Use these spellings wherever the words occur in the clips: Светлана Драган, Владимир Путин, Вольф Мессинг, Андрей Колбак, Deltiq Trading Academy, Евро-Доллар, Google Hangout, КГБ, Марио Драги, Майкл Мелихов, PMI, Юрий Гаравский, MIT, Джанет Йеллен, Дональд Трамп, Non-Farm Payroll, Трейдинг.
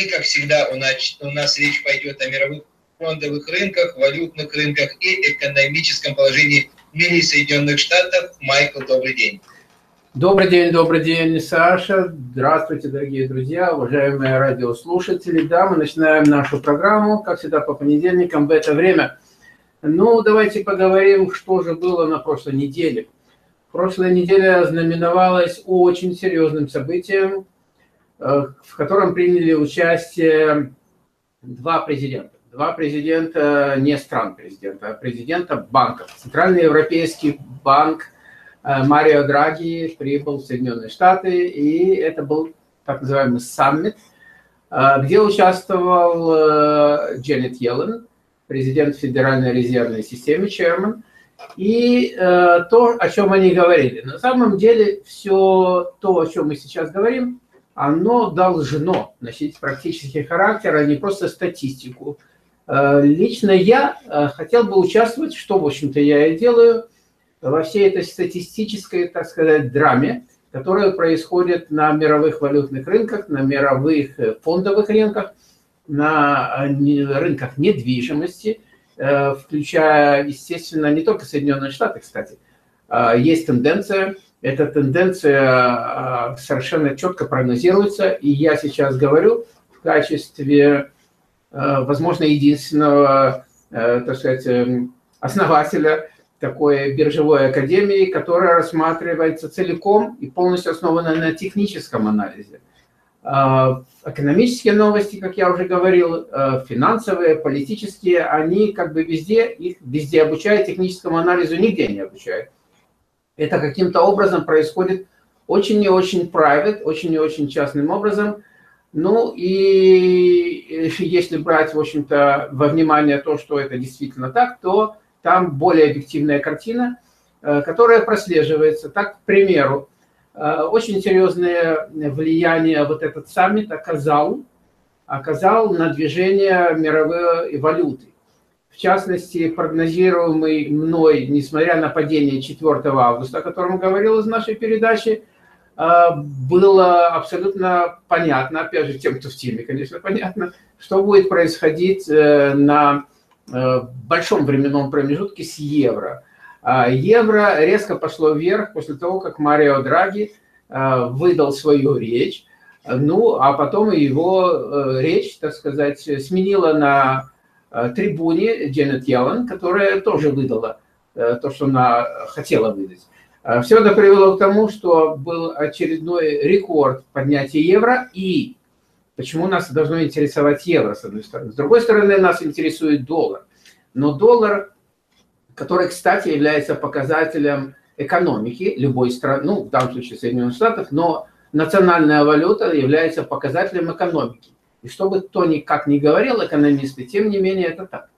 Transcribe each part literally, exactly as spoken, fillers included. И, как всегда, у нас, у нас речь пойдет о мировых фондовых рынках, валютных рынках и экономическом положении в мире Соединенных Штатов. Майкл, добрый день. Добрый день, добрый день, Саша. Здравствуйте, дорогие друзья, уважаемые радиослушатели. Да, мы начинаем нашу программу, как всегда, по понедельникам в это время. Ну, давайте поговорим, что же было на прошлой неделе. Прошлая неделя ознаменовалась очень серьезным событием, в котором приняли участие два президента. Два президента не стран президента, а президента банков. Центральный европейский банк Марио Драги прибыл в Соединенные Штаты, и это был так называемый саммит, где участвовал Джанет Йеллен, президент Федеральной резервной системы, Черман, и то, о чем они говорили. На самом деле, все то, о чем мы сейчас говорим, оно должно носить практический характер, а не просто статистику. Лично я хотел бы участвовать, что, в общем-то, я и делаю, во всей этой статистической, так сказать, драме, которая происходит на мировых валютных рынках, на мировых фондовых рынках, на рынках недвижимости, включая, естественно, не только Соединенные Штаты, кстати. Есть тенденция, эта тенденция совершенно четко прогнозируется, и я сейчас говорю в качестве, возможно, единственного, так сказать, основателя такой биржевой академии, которая рассматривается целиком и полностью основана на техническом анализе. Экономические новости, как я уже говорил, финансовые, политические, они как бы везде, их везде обучают, техническому анализу нигде не обучают. Это каким-то образом происходит очень и очень private, очень и очень частным образом. Ну и если брать, в общем-то, во внимание то, что это действительно так, то там более объективная картина, которая прослеживается. Так, к примеру, очень серьезное влияние вот этот саммит оказал, оказал на движение мировой валюты. В частности, прогнозируемый мной, несмотря на падение четвёртого августа, о котором говорил из нашей передачи, было абсолютно понятно, опять же, тем, кто в теме, конечно, понятно, что будет происходить на большом временном промежутке с евро. Евро резко пошло вверх после того, как Марио Драги выдал свою речь, ну, а потом его речь, так сказать, сменила на трибуне Джанет Йеллен, которая тоже выдала то, что она хотела выдать. Все это привело к тому, что был очередной рекорд поднятия евро. И почему нас должно интересовать евро, с одной стороны? С другой стороны, нас интересует доллар. Но доллар, который, кстати, является показателем экономики любой страны, ну, в данном случае Соединенных Штатов, но национальная валюта является показателем экономики. И что бы то никак не говорил экономисты, тем не менее это так.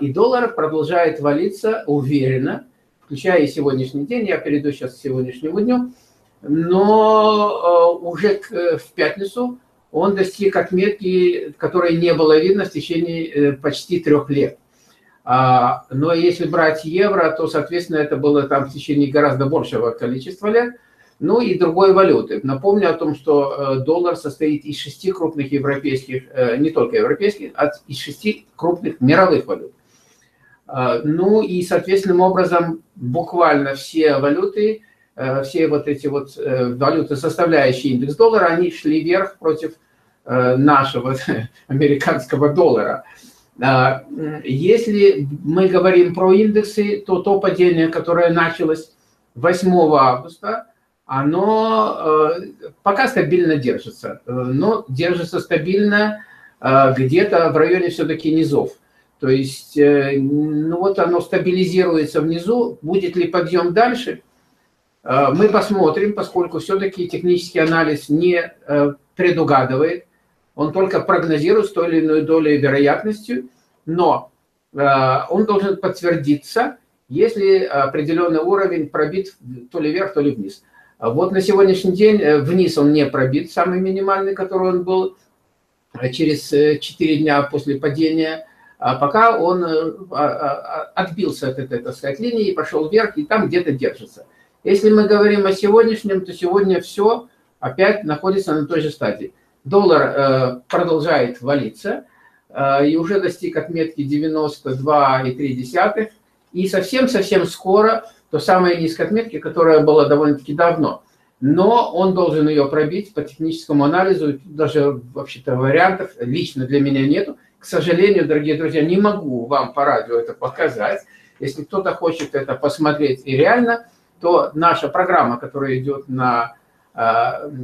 И доллар продолжает валиться уверенно, включая и сегодняшний день, я перейду сейчас к сегодняшнему дню, но уже в пятницу он достиг отметки, которой не было видно в течение почти трех лет. Но если брать евро, то, соответственно, это было там в течение гораздо большего количества лет. Ну и другой валюты. Напомню о том, что доллар состоит из шести крупных европейских, не только европейских, а из шести крупных мировых валют. Ну и, соответственным образом, буквально все валюты, все вот эти вот валюты, составляющие индекс доллара, они шли вверх против нашего американского доллара. Если мы говорим про индексы, то то падение, которое началось восьмого августа, оно пока стабильно держится, но держится стабильно где-то в районе все-таки низов. То есть, ну вот оно стабилизируется внизу, будет ли подъем дальше, мы посмотрим, поскольку все-таки технический анализ не предугадывает, он только прогнозирует с той или иной долей вероятностью, но он должен подтвердиться, если определенный уровень пробит то ли вверх, то ли вниз. Вот на сегодняшний день вниз он не пробит, самый минимальный, который он был через четыре дня после падения, пока он отбился от этой, так сказать, линии и пошел вверх, и там где-то держится. Если мы говорим о сегодняшнем, то сегодня все опять находится на той же стадии. доллар продолжает валиться и уже достиг отметки девяносто два и три десятых. И совсем-совсем скоро то самое низкой отметки, которая была довольно-таки давно. Но он должен ее пробить по техническому анализу. Даже вообще-то вариантов лично для меня нету. К сожалению, дорогие друзья, не могу вам по радио это показать. Если кто-то хочет это посмотреть и реально, то наша программа, которая идет на э,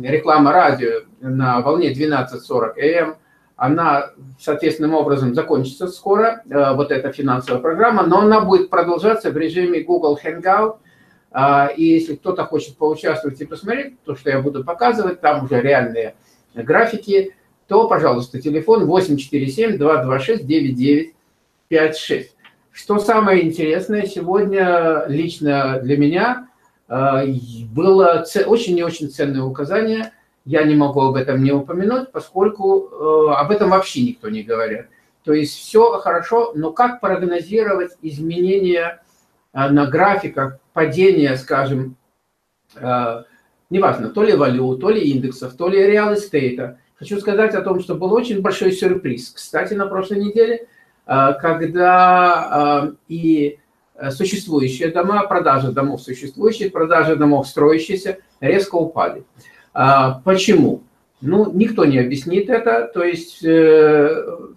реклама радио на волне двенадцать сорок а эм, она соответственным образом закончится скоро, э, вот эта финансовая программа, но она будет продолжаться в режиме Google Hangout. Э, и если кто-то хочет поучаствовать и посмотреть то, что я буду показывать, там уже реальные графики, то, пожалуйста, телефон восемь четыре семь, два два шесть, девять девять пять шесть. Что самое интересное, сегодня лично для меня было очень и очень ценное указание. Я не могу об этом не упомянуть, поскольку об этом вообще никто не говорит. То есть все хорошо, но как прогнозировать изменения на графиках, падение, скажем, неважно, то ли валют, то ли индексов, то ли реал-эстейта. Хочу сказать о том, что был очень большой сюрприз. Кстати, на прошлой неделе, когда и существующие дома, продажи домов существующих, продажи домов строящихся резко упали. Почему? Ну, никто не объяснит это, то есть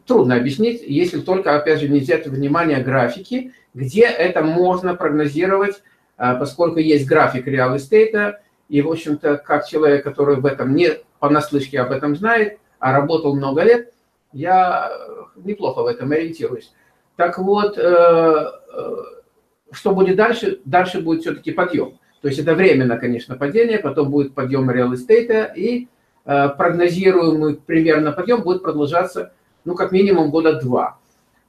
трудно объяснить, если только, опять же, не взять внимание графики, где это можно прогнозировать, поскольку есть график реал-эстейта, и, в общем-то, как человек, который в этом не понаслышке об этом знает, а работал много лет, я неплохо в этом ориентируюсь. Так вот, что будет дальше? Дальше будет все-таки подъем. То есть это временно, конечно, падение, потом будет подъем реал-эстейта, и прогнозируемый примерно подъем будет продолжаться, ну, как минимум года два.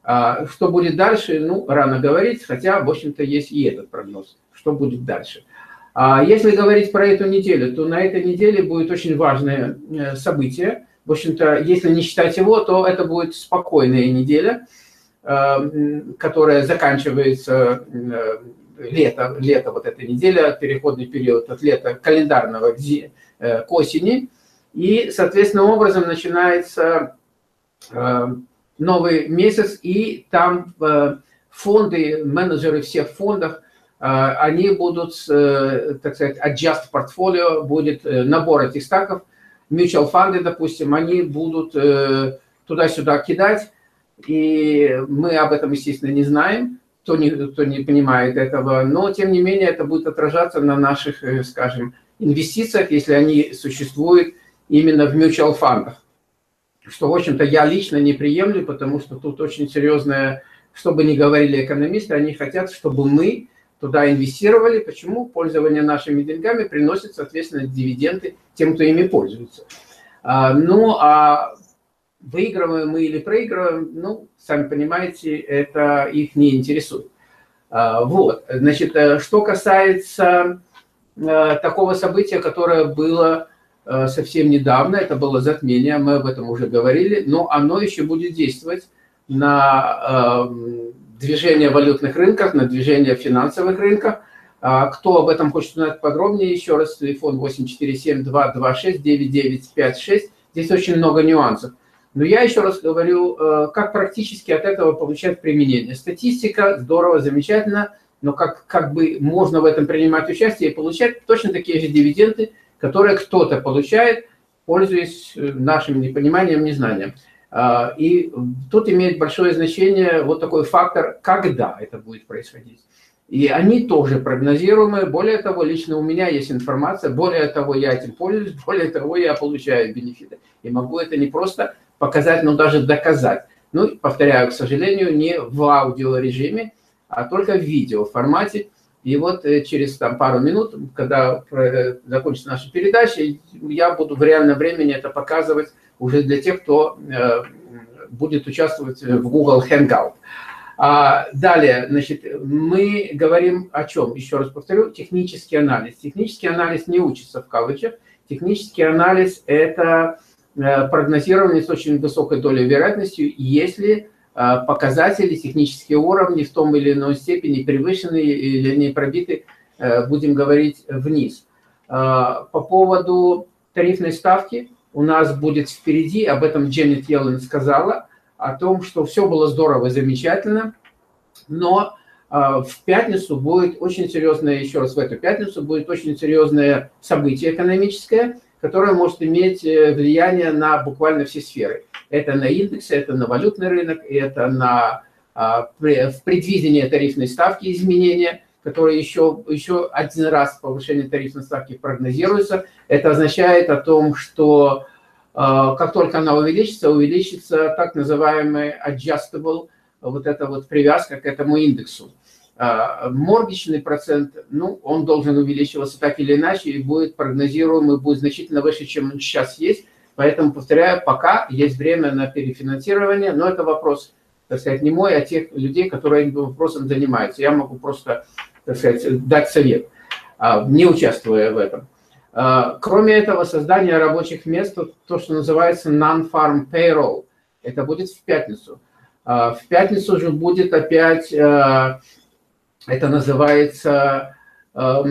Что будет дальше? Ну, рано говорить, хотя, в общем-то, есть и этот прогноз, что будет дальше. Если говорить про эту неделю, то на этой неделе будет очень важное событие. В общем-то, если не считать его, то это будет спокойная неделя, которая заканчивается лето, лето вот эта неделя, переходный период от лета календарного к осени. И, соответственным образом, начинается новый месяц, и там фонды, менеджеры всех фондов, они будут, так сказать, adjust portfolio, будет набор этих стаков. Mutual фанды, допустим, они будут э, туда-сюда кидать, и мы об этом, естественно, не знаем, кто не, кто не понимает этого, но, тем не менее, это будет отражаться на наших, э, скажем, инвестициях, если они существуют именно в mutual фандах, что, в общем-то, я лично не приемлю, потому что тут очень серьезное, что бы ни говорили экономисты, они хотят, чтобы мы туда инвестировали. Почему? Пользование нашими деньгами приносит, соответственно, дивиденды тем, кто ими пользуется. Ну, а выигрываем мы или проигрываем, ну, сами понимаете, это их не интересует. Вот, значит, что касается такого события, которое было совсем недавно, это было затмение, мы об этом уже говорили, но оно еще будет действовать на движение валютных рынков, на движение финансовых рынков. Кто об этом хочет узнать подробнее, еще раз, телефон восемь четыре семь, два два шесть, девять девять пять шесть. Здесь очень много нюансов. Но я еще раз говорю, как практически от этого получать применение. Статистика, здорово, замечательно, но как, как бы можно в этом принимать участие и получать точно такие же дивиденды, которые кто-то получает, пользуясь нашим непониманием, незнанием. И тут имеет большое значение вот такой фактор, когда это будет происходить. И они тоже прогнозируемые. Более того, лично у меня есть информация, более того, я этим пользуюсь, более того, я получаю бенефиты. И могу это не просто показать, но даже доказать. Ну, повторяю, к сожалению, не в аудиорежиме, а только в видеоформате. И вот через там, пару минут, когда закончится наша передача, я буду в реальном времени это показывать уже для тех, кто э, будет участвовать в Google Hangout. А далее, значит, мы говорим о чем? Еще раз повторю, технический анализ. Технический анализ не учится в кавычках. Технический анализ – это э, прогнозирование с очень высокой долей вероятности, если э, показатели, технические уровни в том или иной степени превышены или не пробиты, э, будем говорить, вниз. Э, по поводу тарифной ставки. у нас будет впереди, об этом Джанет Йеллен сказала, о том, что все было здорово и замечательно, но в пятницу будет очень серьезное, еще раз в эту пятницу, будет очень серьезное событие экономическое, которое может иметь влияние на буквально все сферы. Это на индексы, это на валютный рынок, это на предвидение тарифной ставки изменения, которые еще, еще один раз повышение тарифной ставки прогнозируется. Это означает о том, что как только она увеличится, увеличится так называемый adjustable, вот эта вот привязка к этому индексу. Моргичный процент, ну, он должен увеличиваться так или иначе и будет прогнозируемый, будет значительно выше, чем он сейчас есть. Поэтому, повторяю, пока есть время на перефинансирование, но это вопрос, так сказать, не мой, а тех людей, которые этим вопросом занимаются. Я могу просто, так сказать, дать совет, не участвуя в этом. Кроме этого, создание рабочих мест, то, что называется Non-Farm Payroll, это будет в пятницу. В пятницу же будет опять, это называется, то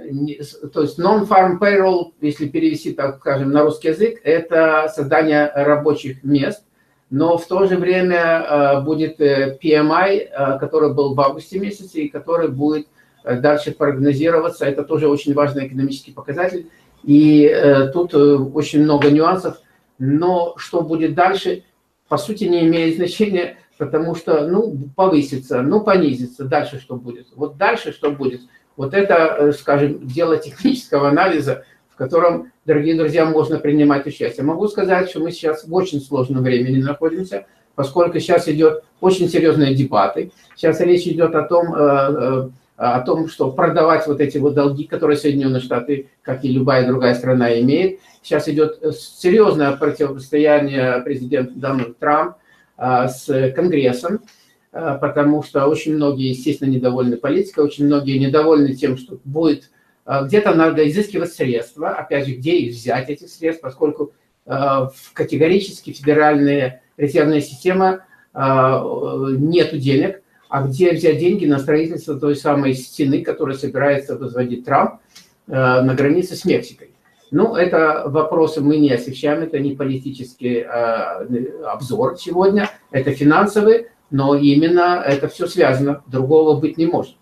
есть Non-Farm Payroll, если перевести, так скажем, на русский язык, это создание рабочих мест. Но в то же время будет пи эм ай, который был в августе месяце и который будет дальше прогнозироваться. Это тоже очень важный экономический показатель. И тут очень много нюансов. Но что будет дальше, по сути, не имеет значения, потому что, ну, повысится, ну, понизится. Дальше что будет? Вот дальше что будет? Вот это, скажем, дело технического анализа, в котором, дорогие друзья, можно принимать участие. Могу сказать, что мы сейчас в очень сложном времени находимся, поскольку сейчас идут очень серьезные дебаты. Сейчас речь идет о том, о том, что продавать вот эти вот долги, которые Соединенные Штаты, как и любая другая страна, имеет. Сейчас идет серьезное противостояние президента Дональда Трампа с Конгрессом, потому что очень многие, естественно, недовольны политикой, очень многие недовольны тем, что будет... Где-то надо изыскивать средства, опять же, где их взять, этих средств, поскольку э, категорически федеральная резервная система э, нет денег, а где взять деньги на строительство той самой стены, которая собирается возводить Трамп э, на границе с Мексикой. Ну, это вопросы мы не освещаем, это не политический э, обзор сегодня, это финансовый, но именно это все связано, другого быть не может.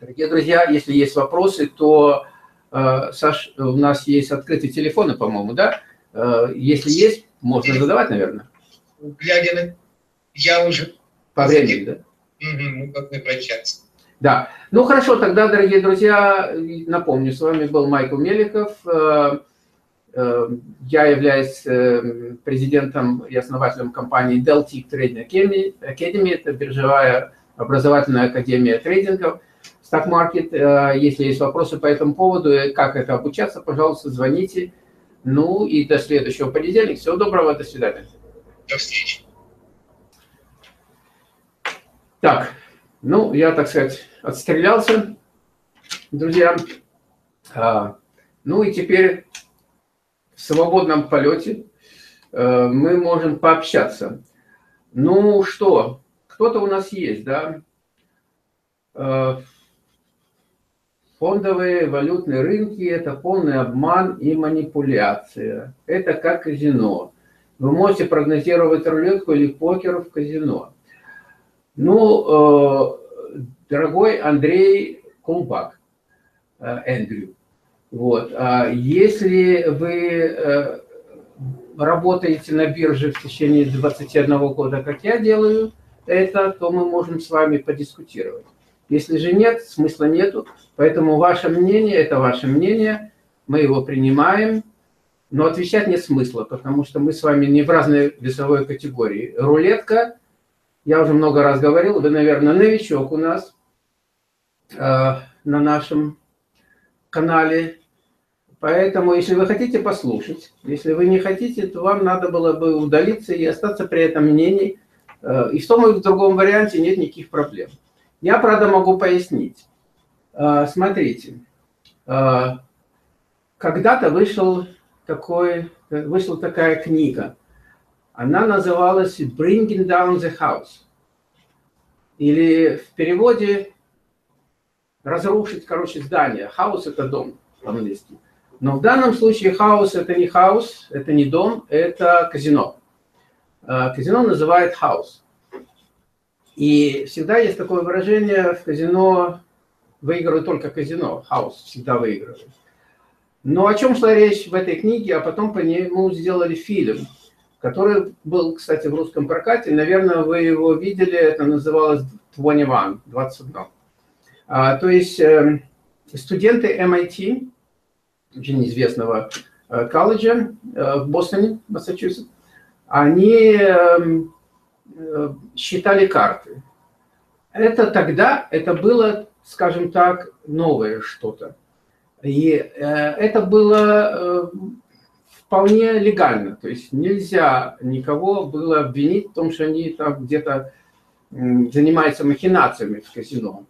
Дорогие друзья, если есть вопросы, то, э, Саш, у нас есть открытые телефоны, по-моему, да? Э, если есть, можно задавать, наверное. Глядя на... Я уже... По времени, да? Угу, как не прощаться. Да. Ну, хорошо, тогда, дорогие друзья, напомню, с вами был Майкл Мелихов. Э, э, я являюсь э, президентом и основателем компании Deltiq Trading Academy. Это биржевая образовательная академия трейдингов. Стак-маркет, если есть вопросы по этому поводу, как это обучаться, пожалуйста, звоните. Ну и до следующего понедельника. Всего доброго, до свидания. До встречи. Так, ну я, так сказать, отстрелялся, друзья. Ну и теперь в свободном полете мы можем пообщаться. Ну что, кто-то у нас есть, да? Фондовые валютные рынки – это полный обман и манипуляция. Это как казино. Вы можете прогнозировать рулетку или покер в казино. Ну, э, дорогой Андрей Колбак, э, Эндрю, вот, э, если вы э, работаете на бирже в течение двадцати одного года, как я делаю это, то мы можем с вами подискутировать. Если же нет, смысла нету. Поэтому ваше мнение – это ваше мнение, мы его принимаем, но отвечать нет смысла, потому что мы с вами не в разной весовой категории. Рулетка, я уже много раз говорил, вы, наверное, новичок у нас э, на нашем канале. Поэтому, если вы хотите послушать, если вы не хотите, то вам надо было бы удалиться и остаться при этом мнении. Э, и в том и в другом варианте нет никаких проблем. Я, правда, могу пояснить. Смотрите, когда-то вышел такой, вышла такая книга. Она называлась «Bringing down the house». Или в переводе «разрушить», короче, здание. House – это дом по-английски. Но в данном случае хаус – это не хаус, это не дом, это казино. Казино называют хаус. И всегда есть такое выражение: в казино выигрывают только казино, хаус всегда выигрывает. Но о чем шла речь в этой книге, а потом по нему сделали фильм, который был, кстати, в русском прокате. Наверное, вы его видели, это называлось двадцать один. А, то есть э, студенты эм ай ти, очень известного э, колледжа э, в Бостоне, Массачусетс, они э, э, считали карты. Это тогда, это было, скажем так, новое что-то. И э, это было э, вполне легально, то есть нельзя никого было обвинить в том, что они там где-то э, занимаются махинациями в казино.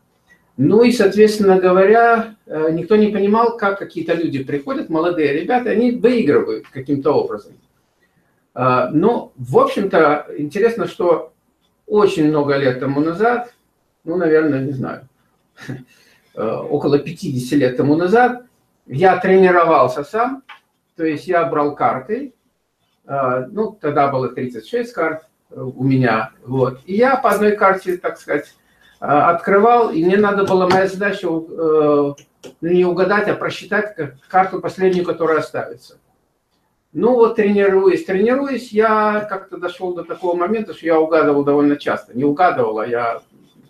Ну и, соответственно говоря, э, никто не понимал, как какие-то люди приходят, молодые ребята, они выигрывают каким-то образом. Э, ну, в общем-то, интересно, что очень много лет тому назад, ну, наверное, не знаю, около пятидесяти лет тому назад, я тренировался сам, то есть я брал карты, ну, тогда было тридцать шесть карт у меня, вот, и я по одной карте, так сказать, открывал, и мне надо было, моя задача не угадать, а просчитать карту последнюю, которая оставится. Ну, вот тренируясь, тренируясь, я как-то дошел до такого момента, что я угадывал довольно часто, не угадывал, а я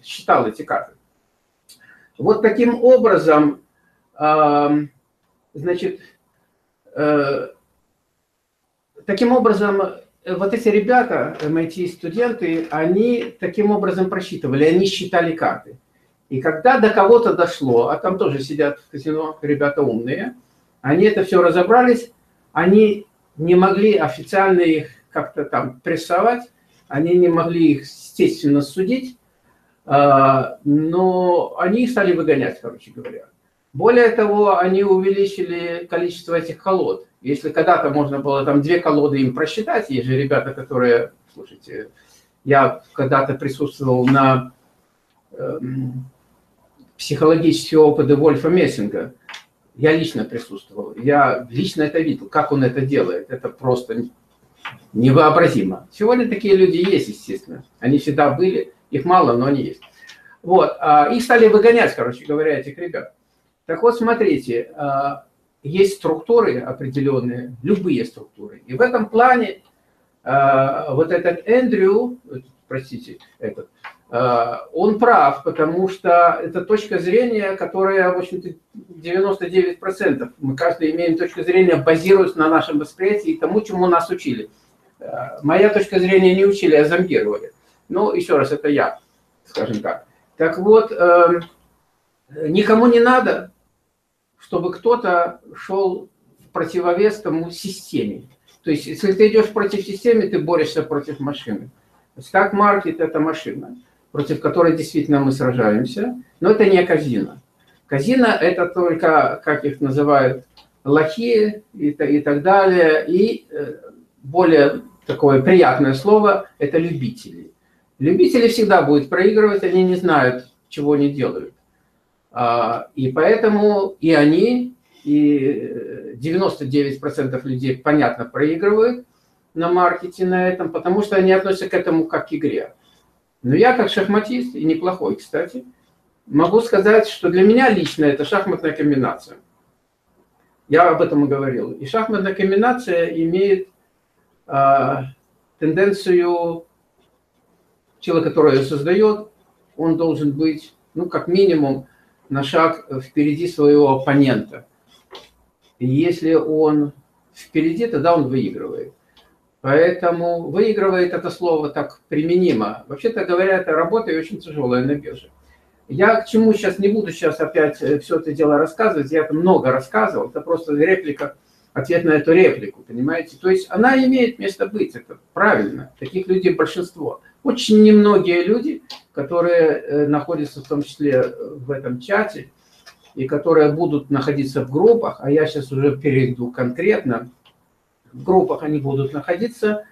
считал эти карты. Вот таким образом, значит, таким образом, вот эти ребята, эм ай ти-студенты, они таким образом просчитывали, они считали карты. И когда до кого-то дошло, а там тоже сидят в казино ребята умные, они это все разобрались, они не могли официально их как-то там прессовать, они не могли их, естественно, судить. Но они стали выгонять, короче говоря. Более того, они увеличили количество этих колод. Если когда-то можно было там две колоды им просчитать, есть же ребята, которые... Слушайте, я когда-то присутствовал на э, психологические опыты Вольфа Мессинга. Я лично присутствовал. Я лично это видел, как он это делает. Это просто невообразимо. Сегодня такие люди есть, естественно. Они всегда были. Их мало, но они есть. Вот. Их стали выгонять, короче говоря, этих ребят. Так вот, смотрите, есть структуры определенные, любые структуры. И в этом плане вот этот Эндрю, простите, этот, он прав, потому что это точка зрения, которая, в общем-то, девяносто девять процентов. Мы каждый имеем точку зрения, базируясь на нашем восприятии и тому, чему нас учили. Моя точка зрения не учили, а зомбировали. Ну, еще раз, это я, скажем так. Так вот, э, никому не надо, чтобы кто-то шел в противовес тому системе. То есть, если ты идешь против системы, ты борешься против машины. Стак-маркет – это машина, против которой действительно мы сражаемся, но это не казино. Казино – это только, как их называют, лохи и, и так далее, и э, более такое приятное слово – это любители. Любители всегда будут проигрывать, они не знают, чего они делают. И поэтому и они, и девяносто девять процентов людей, понятно, проигрывают на маркете на этом, потому что они относятся к этому как к игре. Но я как шахматист, и неплохой, кстати, могу сказать, что для меня лично это шахматная комбинация. Я об этом и говорил. И шахматная комбинация имеет а, тенденцию... Человек, который ее создает, он должен быть, ну, как минимум, на шаг впереди своего оппонента. И если он впереди, тогда он выигрывает. Поэтому выигрывает это слово так применимо. Вообще-то говоря, это работа и очень тяжелая на бирже. Я к чему сейчас не буду сейчас опять все это дело рассказывать, я это много рассказывал, это просто реплика, ответ на эту реплику, понимаете? То есть она имеет место быть, это правильно, таких людей большинство. Очень немногие люди, которые находятся в том числе в этом чате и которые будут находиться в группах, а я сейчас уже перейду конкретно, в группах они будут находиться,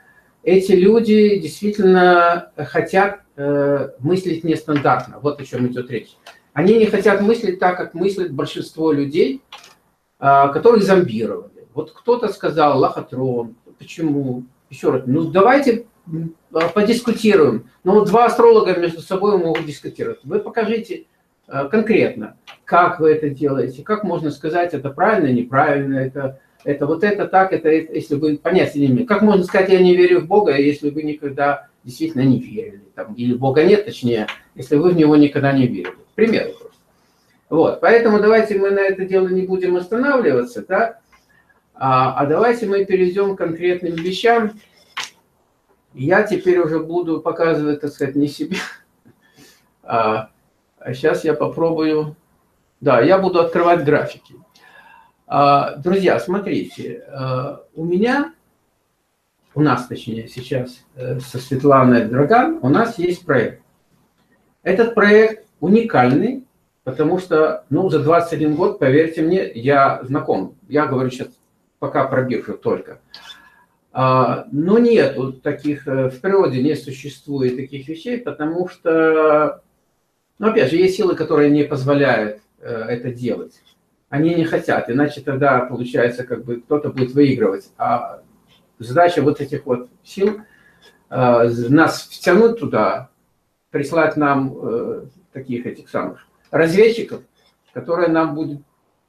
эти люди действительно хотят э, мыслить нестандартно. Вот о чем идет речь. Они не хотят мыслить так, как мыслит большинство людей, которых зомбировали. Вот кто-то сказал лохотрон, почему? Еще раз, ну давайте подискутируем. Ну, два астролога между собой могут дискутировать. Вы покажите конкретно, как вы это делаете, как можно сказать, это правильно, неправильно, это, это вот это так, это, это, если вы понятия не имеете. Как можно сказать, я не верю в Бога, если вы никогда действительно не верили, там, или Бога нет, точнее, если вы в него никогда не верили. К примеру просто. Вот, поэтому давайте мы на это дело не будем останавливаться, да? а, а давайте мы перейдем к конкретным вещам. Я теперь уже буду показывать, так сказать, не себе. А сейчас я попробую. Да, я буду открывать графики. А, друзья, смотрите, у меня, у нас, точнее, сейчас со Светланой Драган, у нас есть проект. Этот проект уникальный, потому что, ну, за двадцать один год, поверьте мне, я знаком. Я говорю сейчас пока про биржу только. Но нет таких, в природе не существует таких вещей, потому что, ну, опять же, есть силы, которые не позволяют это делать. Они не хотят, иначе тогда, получается, как бы кто-то будет выигрывать. А задача вот этих вот сил нас втянуть туда, прислать нам таких этих самых разведчиков, которые нам будут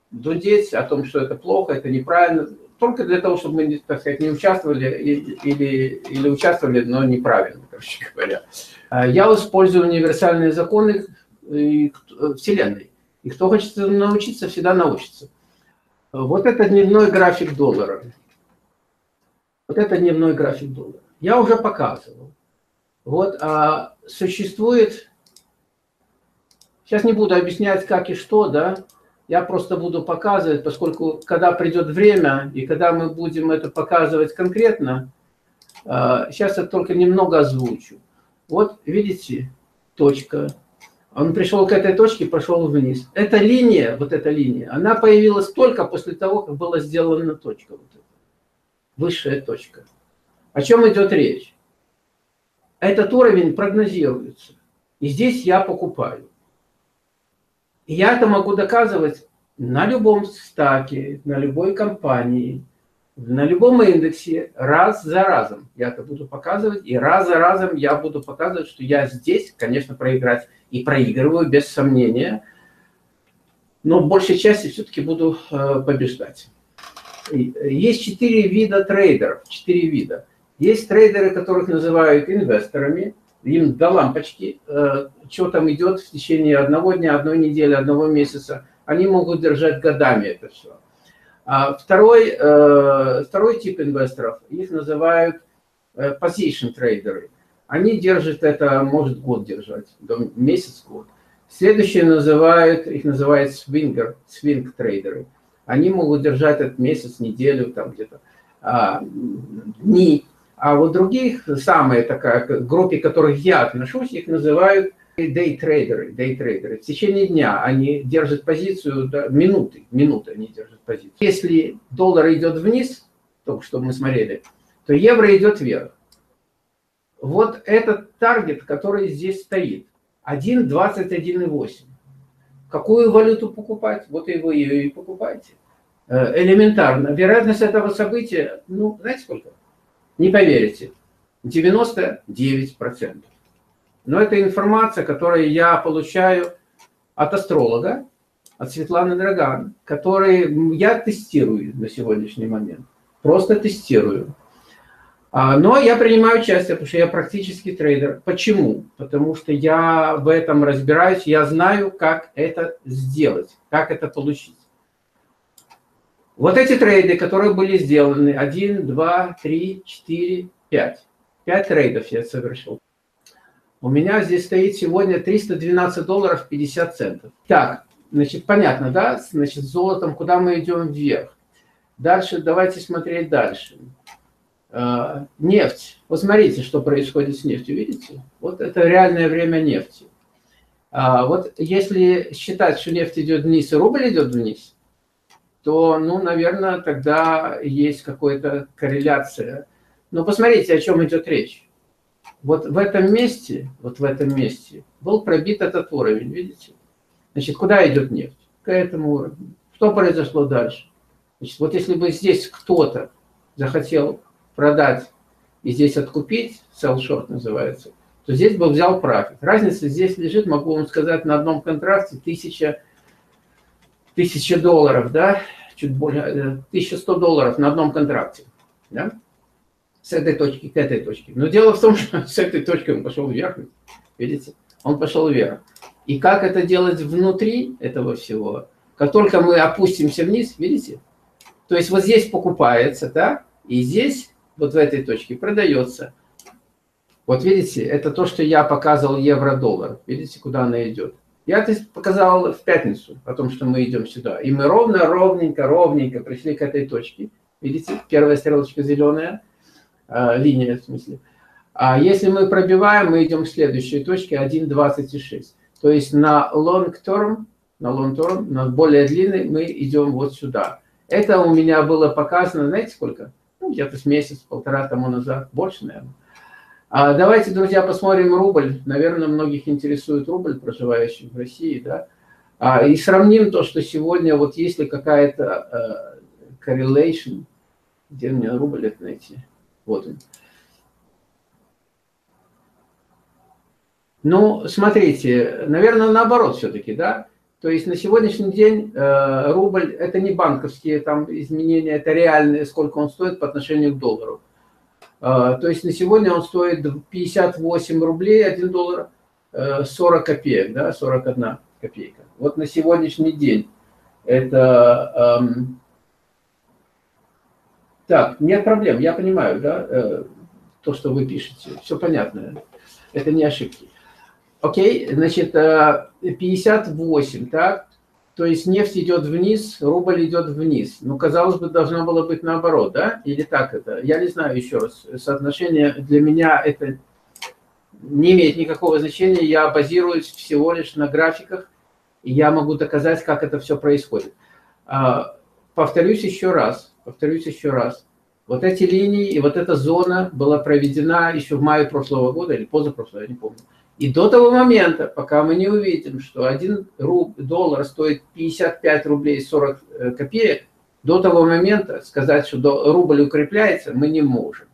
дудеть о том, что это плохо, это неправильно. Только для того, чтобы мы, так сказать, не участвовали или, или участвовали, но неправильно, короче говоря. Я использую универсальные законы Вселенной. И кто хочет научиться, всегда научится. Вот это дневной график доллара. Вот это дневной график доллара. Я уже показывал. Вот, а существует... Сейчас не буду объяснять, как и что, да. Я просто буду показывать, поскольку когда придет время, и когда мы будем это показывать конкретно, сейчас я только немного озвучу. Вот, видите, точка. Он пришел к этой точке, пошел вниз. Эта линия, вот эта линия, она появилась только после того, как была сделана точка. Вот эта, высшая точка. О чем идет речь? Этот уровень прогнозируется. И здесь я покупаю. Я это могу доказывать на любом стаке, на любой компании, на любом индексе, раз за разом. Я это буду показывать, и раз за разом я буду показывать, что я здесь, конечно, проиграть и проигрываю, без сомнения. Но в большей части все-таки буду побеждать. Есть четыре вида трейдеров, четыре вида. Есть трейдеры, которых называют инвесторами. Им до лампочки, что там идет в течение одного дня, одной недели, одного месяца. Они могут держать годами это все. А второй, второй тип инвесторов, их называют position трейдеры. Они держат это, может год держать, месяц, год. Следующие называют, их называют свингер, свинг трейдеры. Они могут держать этот месяц, неделю, там где-то дни. А вот других, самые такая, к группе, к которых я отношусь, их называют дейтрейдеры. дейтрейдеры. В течение дня они держат позицию, да, минуты, минуты они держат позицию. Если доллар идет вниз, только что мы смотрели, то евро идет вверх. Вот этот таргет, который здесь стоит, один двадцать один восемь. Какую валюту покупать? Вот и вы ее и покупаете. Элементарно. Вероятность этого события, ну, знаете сколько? Не поверите, девяносто девять процентов. Но это информация, которую я получаю от астролога, от Светланы Драган, которую я тестирую на сегодняшний момент. Просто тестирую. Но я принимаю участие, потому что я практически трейдер. Почему? Потому что я в этом разбираюсь, я знаю, как это сделать, как это получить. Вот эти трейды, которые были сделаны, один, два, три, четыре, пять. пять трейдов я совершил. У меня здесь стоит сегодня триста двенадцать долларов пятьдесят центов. Так, значит, понятно, да? Значит, с золотом куда мы идем вверх. Дальше, давайте смотреть дальше. Нефть. Вот смотрите, что происходит с нефтью, видите? Вот это реальное время нефти. Вот если считать, что нефть идет вниз и рубль идет вниз, то, ну, наверное, тогда есть какая-то корреляция. Но посмотрите, о чем идет речь. Вот в этом месте, вот в этом месте был пробит этот уровень, видите? Значит, куда идет нефть? К этому уровню. Что произошло дальше? Значит, вот если бы здесь кто-то захотел продать и здесь откупить, sell short называется, то здесь бы взял профит. Разница здесь лежит, могу вам сказать, на одном контракте тысяча, тысяча долларов, да, чуть более, тысяча сто долларов на одном контракте, да, с этой точки к этой точке. Но дело в том, что с этой точки он пошел вверх, видите, он пошел вверх. И как это делать внутри этого всего? Как только мы опустимся вниз, видите, то есть вот здесь покупается, да, и здесь, вот в этой точке, продается. Вот видите, это то, что я показывал евро-доллар. Видите, куда она идет. Я это показал в пятницу, о том, что мы идем сюда. И мы ровно, ровненько, ровненько пришли к этой точке. Видите, первая стрелочка зеленая, э, линия в смысле. А если мы пробиваем, мы идем к следующей точке, один двадцать шесть. То есть на long-term, на long-term, на более длинный мы идем вот сюда. Это у меня было показано, знаете, сколько? Ну, где-то с месяц-полтора тому назад, больше, наверное. А давайте, друзья, посмотрим рубль. Наверное, многих интересует рубль, проживающих в России, да? А, и сравним то, что сегодня, вот есть ли какая-то uh, correlation. Где мне рубль это найти? Вот он. Ну, смотрите, наверное, наоборот все-таки, да? То есть на сегодняшний день э, рубль – это не банковские там изменения, это реальные, сколько он стоит по отношению к доллару. Э, то есть на сегодня он стоит пятьдесят восемь рублей, один доллар, э, сорок копеек, да, сорок одна копейка. Вот на сегодняшний день это… Э, так, нет проблем, я понимаю, да, э, то, что вы пишете, все понятно, это не ошибки. Окей, okay, значит, пятьдесят восемь, так? То есть нефть идет вниз, рубль идет вниз. Ну, казалось бы, должно было быть наоборот, да? Или так это? Я не знаю, еще раз. Соотношение для меня это не имеет никакого значения. Я базируюсь всего лишь на графиках, и я могу доказать, как это все происходит. Повторюсь еще раз, повторюсь еще раз. Вот эти линии и вот эта зона была проведена еще в мае прошлого года, или позапрошлого, я не помню. И до того момента, пока мы не увидим, что один доллар стоит пятьдесят пять рублей сорок копеек, до того момента сказать, что рубль укрепляется, мы не можем.